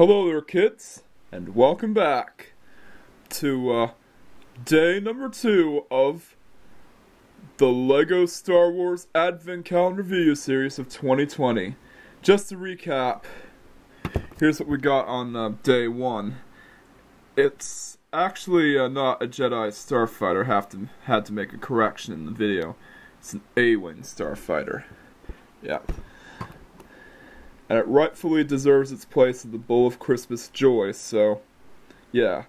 Hello there, kids, and welcome back to day number 2 of the LEGO Star Wars Advent Calendar Video Series of 2020. Just to recap, here's what we got on day 1. It's actually not a Jedi starfighter. Had to make a correction in the video. It's an A-Wing starfighter. Yeah. And it rightfully deserves its place in the Bowl of Christmas Joy, so, yeah.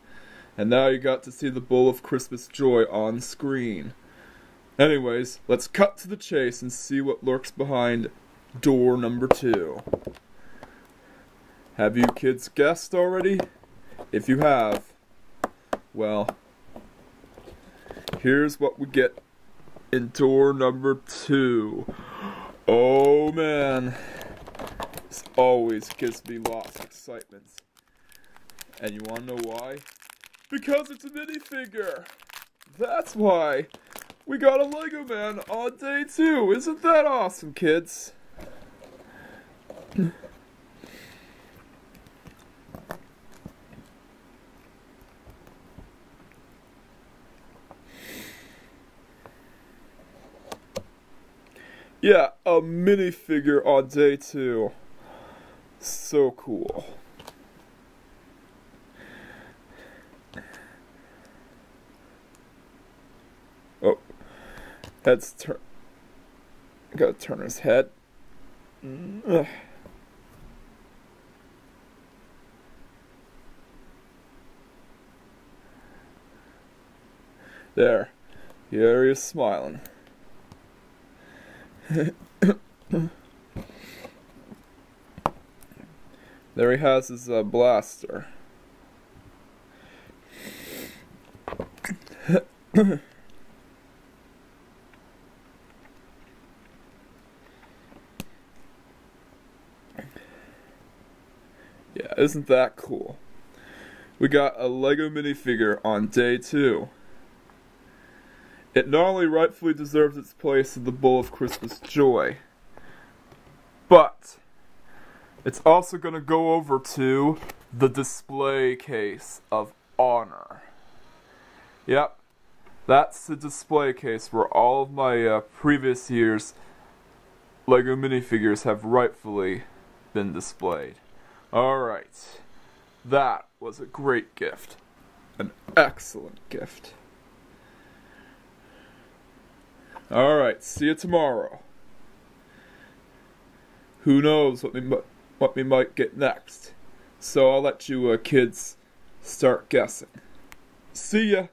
And now you got to see the Bowl of Christmas Joy on screen. Anyways, let's cut to the chase and see what lurks behind door number 2. Have you kids guessed already? If you have, well, here's what we get in door number 2. Oh, man. This always gives me lots of excitement. And you wanna know why? Because it's a minifigure! That's why! We got a Lego man on day 2! Isn't that awesome, kids? Yeah, a minifigure on day 2. So cool. Oh, head's turn. Gotta turn his head. Ugh. There. Here he is smiling. There he has his blaster. Yeah, isn't that cool? We got a Lego minifigure on day 2. It not only rightfully deserves its place in the Bowl of Christmas Joy, but it's also going to go over to the display case of honor. Yep, that's the display case where all of my previous year's LEGO minifigures have rightfully been displayed. Alright, that was a great gift. An excellent gift. Alright, see you tomorrow. Who knows what we might get next. So I'll let you kids start guessing. See ya!